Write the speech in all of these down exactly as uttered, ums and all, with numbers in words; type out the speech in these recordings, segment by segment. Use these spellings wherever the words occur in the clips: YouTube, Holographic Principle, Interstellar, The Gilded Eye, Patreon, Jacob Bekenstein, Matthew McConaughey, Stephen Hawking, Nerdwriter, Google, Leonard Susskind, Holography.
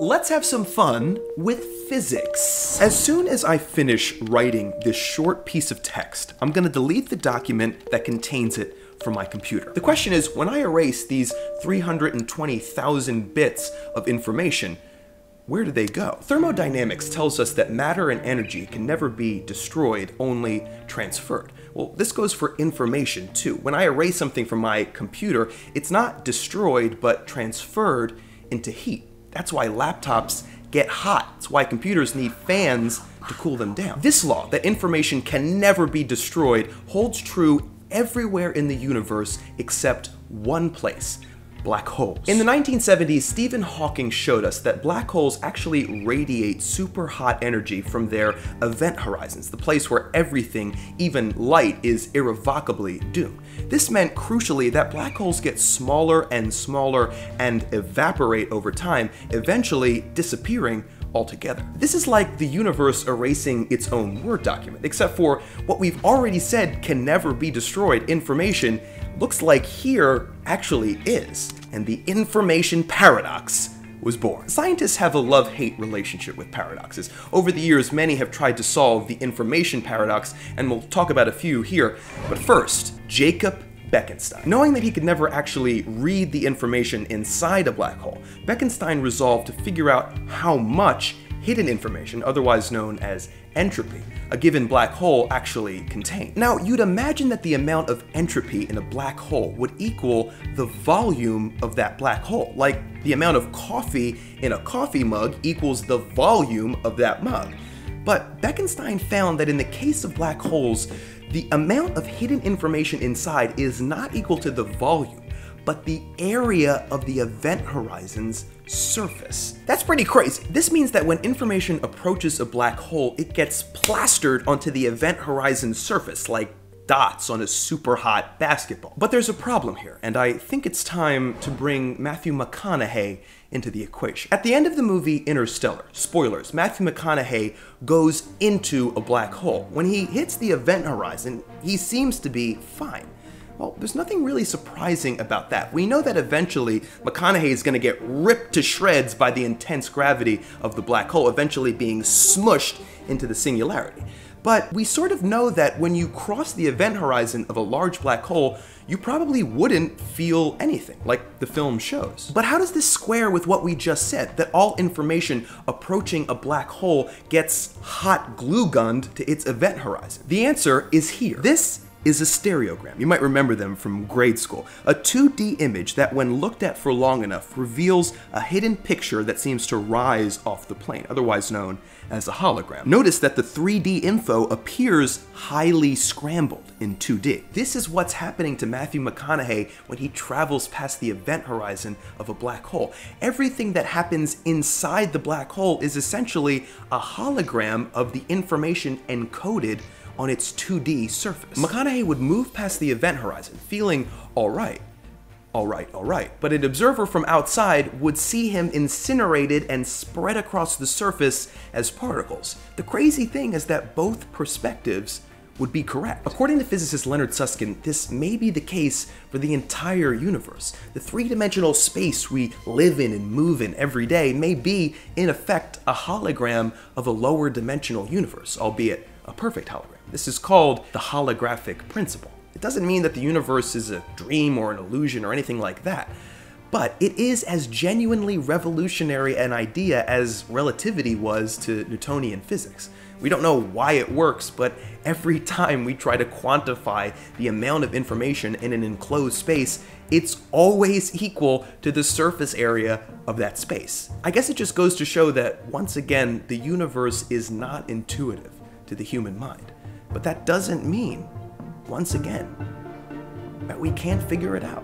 let's have some fun with physics. As soon as I finish writing this short piece of text, I'm gonna delete the document that contains it from my computer. The question is, when I erase these three hundred twenty thousand bits of information, where do they go? Thermodynamics tells us that matter and energy can never be destroyed, only transferred. Well, this goes for information too. When I erase something from my computer, it's not destroyed, but transferred into heat. That's why laptops get hot. That's why computers need fans to cool them down. This law, that information can never be destroyed, holds true everywhere in the universe except one place: black holes. In the nineteen seventies, Stephen Hawking showed us that black holes actually radiate super hot energy from their event horizons, the place where everything, even light, is irrevocably doomed. This meant, crucially, that black holes get smaller and smaller and evaporate over time, eventually disappearing altogether. This is like the universe erasing its own Word document, except for what we've already said can never be destroyed, information, looks like here actually is. And the information paradox was born. Scientists have a love-hate relationship with paradoxes. Over the years, many have tried to solve the information paradox, and we'll talk about a few here. But first, Jacob Bekenstein. Knowing that he could never actually read the information inside a black hole, Bekenstein resolved to figure out how much hidden information, otherwise known as entropy, a given black hole actually contained. Now, you'd imagine that the amount of entropy in a black hole would equal the volume of that black hole, like the amount of coffee in a coffee mug equals the volume of that mug. But Bekenstein found that in the case of black holes, the amount of hidden information inside is not equal to the volume, but the area of the event horizon's surface. That's pretty crazy. This means that when information approaches a black hole, it gets plastered onto the event horizon's surface, like dots on a super hot basketball. But there's a problem here, and I think it's time to bring Matthew McConaughey into the equation. At the end of the movie Interstellar, spoilers, Matthew McConaughey goes into a black hole. When he hits the event horizon, he seems to be fine. Well, there's nothing really surprising about that. We know that eventually McConaughey is gonna get ripped to shreds by the intense gravity of the black hole, eventually being smushed into the singularity. But we sort of know that when you cross the event horizon of a large black hole, you probably wouldn't feel anything, like the film shows. But how does this square with what we just said, that all information approaching a black hole gets hot glue gunned to its event horizon? The answer is here. This is a stereogram. You might remember them from grade school. A two D image that, when looked at for long enough, reveals a hidden picture that seems to rise off the plane, otherwise known as a hologram. Notice that the three D info appears highly scrambled in two D. This is what's happening to Matthew McConaughey when he travels past the event horizon of a black hole. Everything that happens inside the black hole is essentially a hologram of the information encoded on its two D surface. McConaughey would move past the event horizon, feeling all right, all right, all right. But an observer from outside would see him incinerated and spread across the surface as particles. The crazy thing is that both perspectives would be correct. According to physicist Leonard Susskind, this may be the case for the entire universe. The three-dimensional space we live in and move in every day may be, in effect, a hologram of a lower dimensional universe, albeit a perfect hologram. This is called the holographic principle. It doesn't mean that the universe is a dream or an illusion or anything like that, but it is as genuinely revolutionary an idea as relativity was to Newtonian physics. We don't know why it works, but every time we try to quantify the amount of information in an enclosed space, it's always equal to the surface area of that space. I guess it just goes to show that, once again, the universe is not intuitive to the human mind. But that doesn't mean, once again, that we can't figure it out.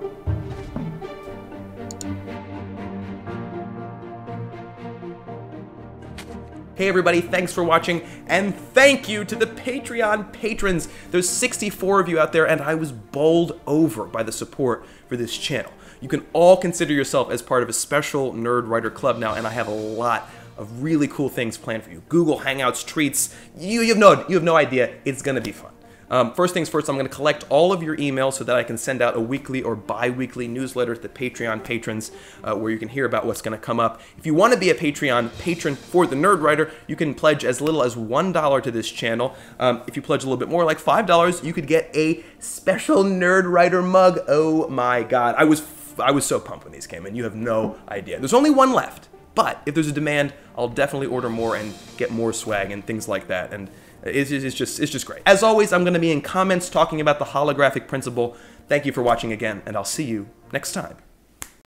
Hey everybody, thanks for watching, and thank you to the Patreon patrons. There's sixty-four of you out there, and I was bowled over by the support for this channel. You can all consider yourself as part of a special Nerd Writer Club now, and I have a lot of really cool things planned for you. Google Hangouts, treats, you, you, have, no, you have no idea, it's gonna be fun. Um, first things first, I'm going to collect all of your emails so that I can send out a weekly or bi-weekly newsletter to the Patreon patrons uh, where you can hear about what's going to come up. If you want to be a Patreon patron for The Nerd Writer, you can pledge as little as one dollar to this channel. Um, if you pledge a little bit more, like five dollars, you could get a special Nerd Writer mug. Oh my God. I was, f I was so pumped when these came in. You have no idea. There's only one left, but if there's a demand, I'll definitely order more and get more swag and things like that. And It's, it's, just, it's just great. As always, I'm going to be in comments talking about the holographic principle. Thank you for watching again, and I'll see you next time.